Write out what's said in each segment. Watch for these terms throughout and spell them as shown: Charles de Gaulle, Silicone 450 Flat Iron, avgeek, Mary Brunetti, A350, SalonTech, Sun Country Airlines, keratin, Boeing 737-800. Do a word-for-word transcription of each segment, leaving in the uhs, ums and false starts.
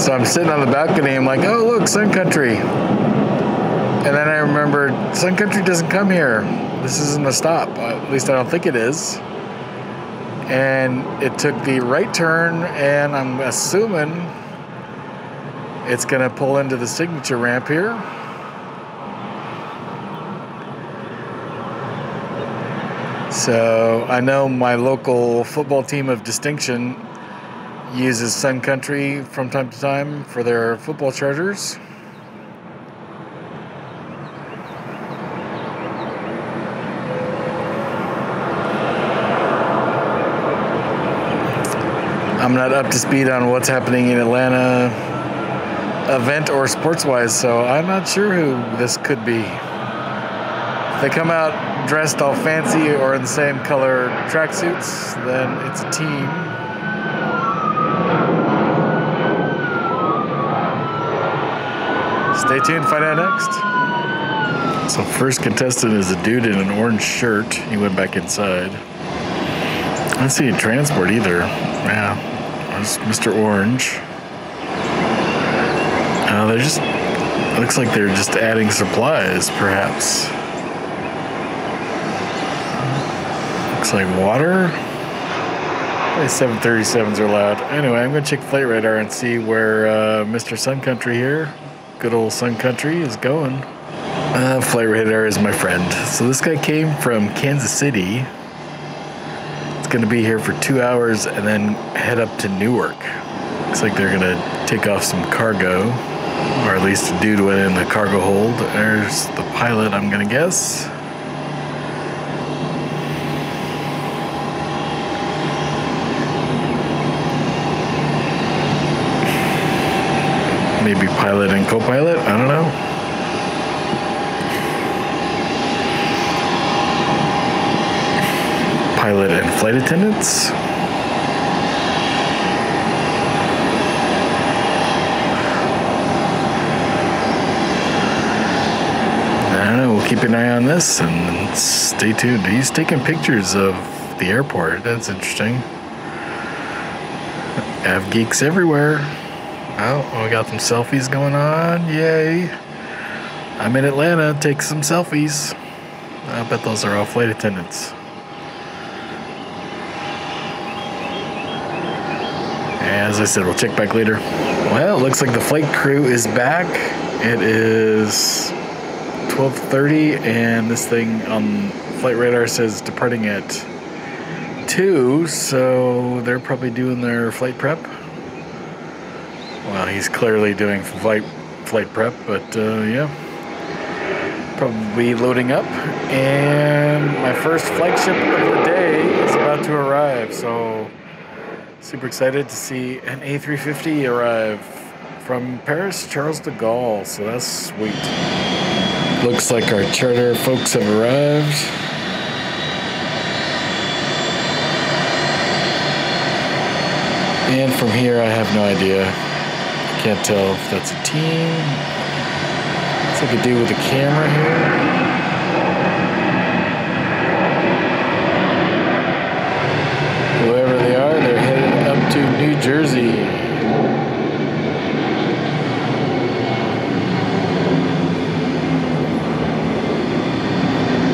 So I'm sitting on the balcony, I'm like, oh look, Sun Country. And then I remembered, Sun Country doesn't come here. This isn't a stop, at least I don't think it is. And it took the right turn, and I'm assuming it's gonna pull into the signature ramp here. So I know my local football team of distinction uses Sun Country from time to time for their football chargers. I'm not up to speed on what's happening in Atlanta event or sports-wise, so I'm not sure who this could be. If they come out dressed all fancy or in the same color tracksuits, then it's a team. Stay tuned, find out next. So first contestant is a dude in an orange shirt. He went back inside. I don't see a transport either. Yeah. Mister Orange. Uh, they're just, looks like they're just adding supplies, perhaps. Looks like water. Probably seven thirty-sevens are allowed. Anyway, I'm gonna check flight radar and see where uh, Mister Sun Country here, good old Sun Country, is going. Uh, flight radar is my friend. So this guy came from Kansas City. Going to be here for two hours and then head up to Newark. Looks like they're going to take off some cargo, or at least a dude went in the cargo hold. There's the pilot, I'm going to guess. Maybe pilot and co-pilot, I don't know. Pilot and flight attendants. I don't know, we'll keep an eye on this and stay tuned. He's taking pictures of the airport. That's interesting. Av geeks everywhere. Oh, we got some selfies going on. Yay. I'm in Atlanta, take some selfies. I bet those are all flight attendants. As I said, we'll check back later. Well, it looks like the flight crew is back. It is twelve thirty, and this thing on flight radar says departing at two, so they're probably doing their flight prep. Well, he's clearly doing flight, flight prep, but uh, yeah. Probably loading up, and my first flagship of the day is about to arrive, so super excited to see an A three fifty arrive from Paris, Charles de Gaulle, so that's sweet. Looks like our charter folks have arrived. And from here, I have no idea. I can't tell if that's a team. It's like a dude with a camera here. Whoever they are, they're headed up to New Jersey.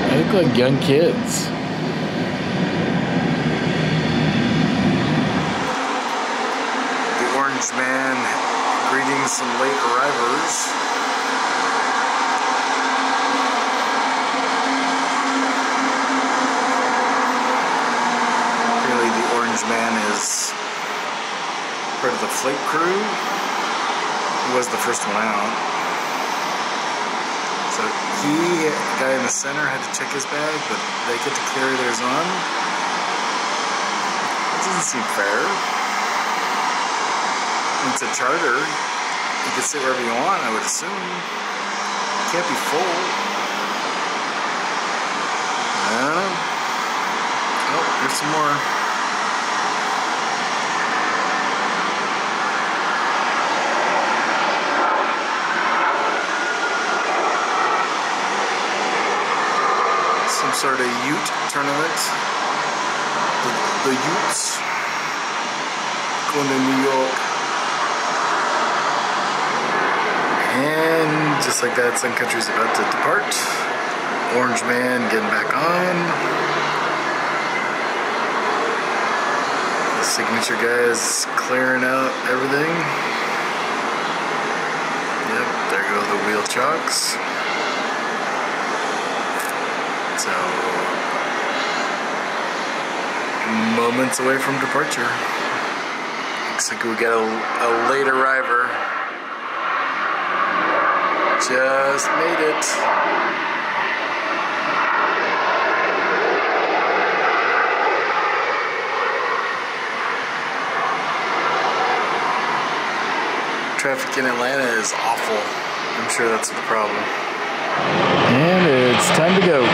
They look like young kids. The orange man greeting some late arrivers. Man is part of the flight crew. He was the first one out. So he, the guy in the center, had to check his bag, but they get to carry theirs on. That doesn't seem fair. It's a charter. You can sit wherever you want, I would assume. It can't be full. I don't know. Oh, there's some more. Sort of Ute tournament. The, the Utes going to New York. Just like that, Sun Country's about to depart. Orange man getting back on. The signature guy is clearing out everything. Yep, there go the wheel chocks. So, moments away from departure. Looks like we got a, a late arriver. Just made it. Traffic in Atlanta is awful. I'm sure that's the problem. And it's time to go.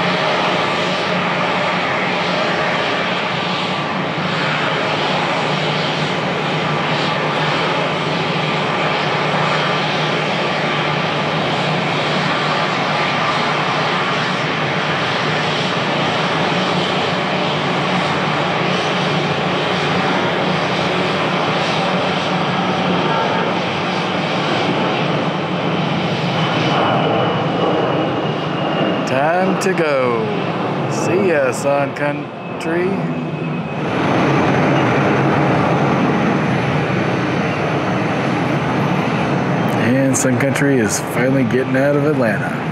Time to go. See ya, Sun Country. And Sun Country is finally getting out of Atlanta.